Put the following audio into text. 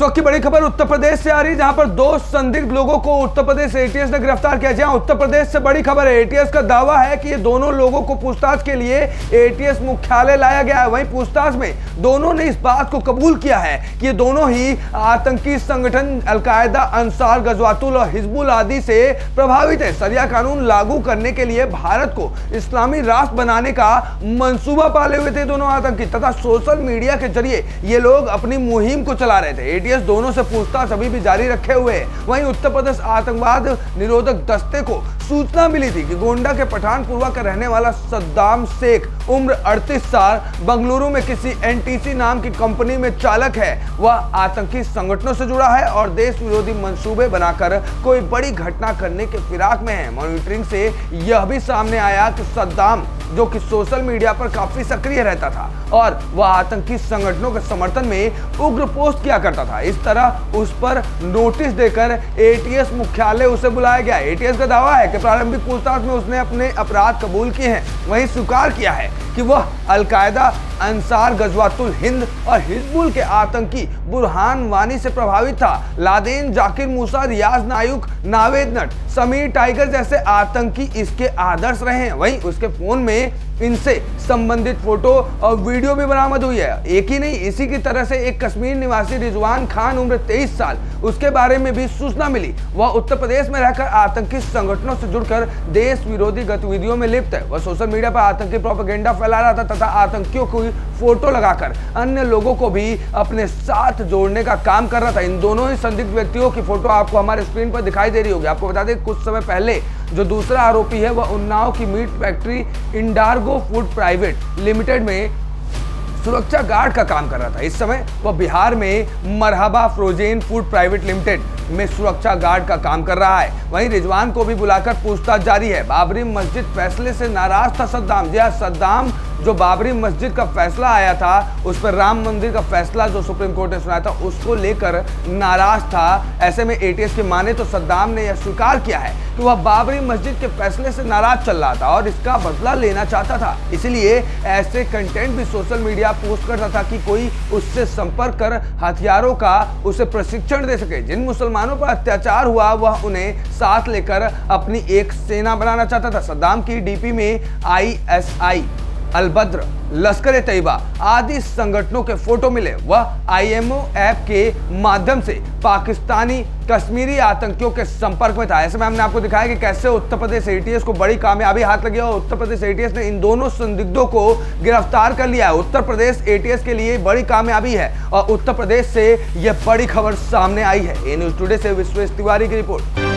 इस वक्त की बड़ी खबर उत्तर प्रदेश से आ रही है, जहां पर दो संदिग्ध लोगों को उत्तर प्रदेश एटीएस ने गिरफ्तार किया। जहां उत्तर प्रदेश से बड़ी खबर है, एटीएस का दावा है कि ये दोनों लोगों को पूछताछ के लिए एटीएस मुख्यालय लाया गया है। वहीं पूछताछ में दोनों ने इस बात को कबूल किया है कि ये दोनों ही आतंकी संगठन अलकायदा अंसारी गजवातुल और हिजबुलादी से प्रभावित है। शरिया कानून लागू करने के लिए भारत को इस्लामी राष्ट्र बनाने का मंसूबा पाले हुए थे दोनों आतंकी, तथा सोशल मीडिया के जरिए ये लोग अपनी मुहिम को चला रहे थे। एटीएस दोनों से पूछताछ अभी भी जारी रखे हुए है। वहीं उत्तर प्रदेश आतंकवाद निरोधक दस्ते को सूचना मिली थी कि गोंडा के पठानपुरवा का रहने वाला सद्दाम सेक उम्र 38 साल बंगलुरु में किसी एनटीसी नाम की कंपनी में चालक है। वह आतंकी संगठनों से जुड़ा है और देश विरोधी मंसूबे बनाकर कोई बड़ी घटना करने के फिराक में है। मॉनिटरिंग से यह भी सामने आया कि सद्दाम, जो कि सोशल मीडिया पर काफी सक्रिय रहता था और वह आतंकी संगठनों के समर्थन में उग्र पोस्ट किया करता था, इस तरह उस पर नोटिस देकर एटीएस मुख्यालय उसे बुलाया गया। एटीएस का दावा है कि प्रारंभिक पूछताछ में उसने अपने अपराध कबूल किए हैं। वहीं स्वीकार किया है कि वह अलकायदा अंसार गजवातुल हिंद और हिजबुल के आतंकी बुरहान वानी से प्रभावित था। लादेन, जाकिर मुसा, रियाज नायुक, नावेदनट, समीर टाइगर जैसे आतंकी इसके आदर्श रहे हैं। वहीं उसके फोन में इनसे संबंधित फोटो और वीडियो भी बरामद हुई है। एक ही नहीं, इसी की तरह से एक कश्मीर निवासी रिजवान खान उम्र 23 साल, उसके बारे में भी सूचना मिली। वह उत्तर प्रदेश में रहकर आतंकी संगठनों से जुड़कर देश विरोधी गतिविधियों में लिप्त है। वह सोशल मीडिया पर आतंकी प्रोपेगेंडा फैला रहा था तथा आतंकियों को फोटो लगाकर अन्य लोगों को भी अपने साथ जोड़ने का काम कर रहा था। इन दोनों ही संदिग्ध व्यक्तियों की फोटो आपको हमारे स्क्रीन पर दिखाई दे रही होगी। आपको बता दें कुछ समय पहले जो दूसरा आरोपी है वह उन्नाव की meat factory इंडार्गो food private limited में सुरक्षा गार्ड का काम कर रहा था। इस समय वह बिहार में मरहबा फ्रोजेन फूड प्राइवेट लिमिटेड में सुरक्षा गार्ड का काम कर रहा है। वहीं रिजवान को भी बुलाकर पूछताछ जारी है। बाबरी मस्जिद फैसले से नाराज था सद्दाम। जी हां, सद्दाम जो बाबरी मस्जिद का फैसला आया था, उस पर राम मंदिर का फैसला जो सुप्रीम कोर्ट ने सुनाया था, उसको लेकर नाराज था। ऐसे में एटीएस की माने तो सद्दाम ने यह स्वीकार किया है कि वह बाबरी मस्जिद के फैसले से नाराज चल रहा था और इसका बदला लेना चाहता था, इसलिए ऐसे कंटेंट भी सोशल मीडिया पोस्ट करता था कि कोई उससे संपर्क कर हथियारों का उसे प्रशिक्षण दे सके। जिन मुसलमानों पर अत्याचार हुआ वह उन्हें साथ लेकर अपनी एक सेना बनाना चाहता था। सद्दाम की डीपी में ISI, अल बद्र, लश्कर ए तैबा आदि संगठनों के फोटो मिले। वह IMO ऐप के माध्यम से पाकिस्तानी कश्मीरी आतंकियों के संपर्क में था। ऐसे में हमने आपको दिखाया कि कैसे उत्तर प्रदेश एटीएस को बड़ी कामयाबी हाथ लगी और उत्तर प्रदेश एटीएस ने इन दोनों संदिग्धों को गिरफ्तार कर लिया है। उत्तर प्रदेश एटीएस के लिए बड़ी कामयाबी है और उत्तर प्रदेश से यह बड़ी खबर सामने आई है। ए न्यूज़ टुडे से विश्वेश तिवारी की रिपोर्ट।